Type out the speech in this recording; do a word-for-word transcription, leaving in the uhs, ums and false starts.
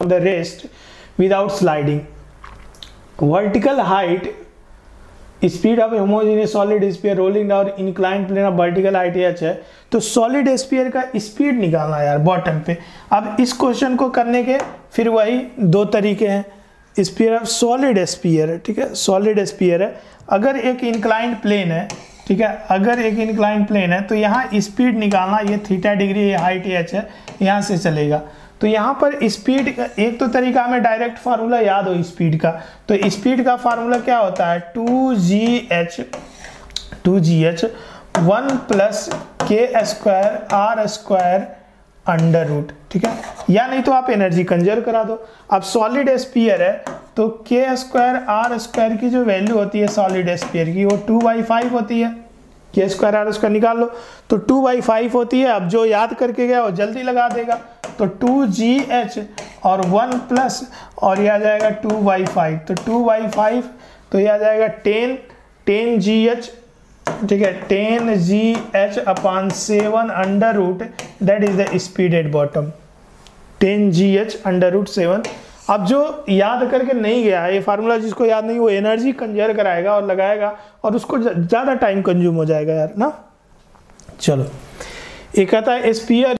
from the rest without sliding. Vertical height, speed of a homogeneous solid sphere rolling down inclined plane of vertical height h है, तो solid sphere का speed निकालना यार bottom पे. अब इस question को करने के फिर वही दो तरीके हैं. स्पीयर ऑफ सॉलिड स्पीयर है, ठीक है, सॉलिड स्पीयर है. अगर एक इंक्लाइंड प्लेन है, ठीक है, अगर एक इंक्लाइंड प्लेन है तो यहाँ स्पीड निकालना, ये थीटा डिग्री, ये हाइट एच है, यहाँ से चलेगा. तो यहाँ पर स्पीड एक तो तरीका हमें डायरेक्ट फार्मूला याद हो स्पीड का, तो स्पीड का फार्मूला क्या होता है, two G H two G H one plus K square R square under root, ठीक है, या नहीं तो आप एनर्जी कंजर्व करा दो. अब सॉलिड स्फीयर है तो के स्क्वायर आर स्क्वायर की जो वैल्यू होती है सॉलिड स्फीयर की वो टू बाई फाइव होती है. के स्क्वायर आर स्क्वायर निकाल लो तो टू बाई फाइव होती है. अब जो याद करके गया वो जल्दी लगा देगा, तो टू जी एच और वन प्लस और यह आ जाएगा टू बाई फाइव, तो टू बाई फाइव तो यह आ जाएगा टेन टेन जी एच, ठीक है, ten G H upon seven under root, that is the speed at bottom, ten G H under root seven. अब जो याद करके नहीं गया है ये फार्मूला, जिसको याद नहीं वो एनर्जी कंजर्व कराएगा और लगाएगा और उसको ज़्यादा टाइम कंज्यूम हो जाएगा यार ना. चलो, एक आता है स्पीयर